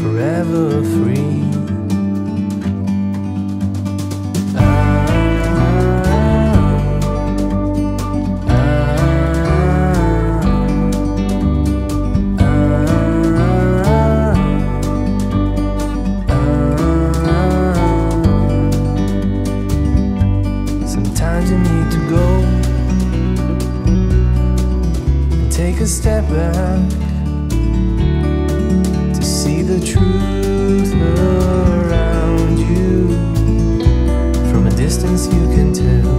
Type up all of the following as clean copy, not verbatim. forever free. You need to go and take a step back to see the truth around you. From a distance you can tell.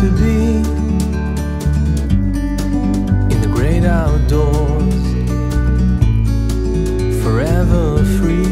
To be in the great outdoors, forever free.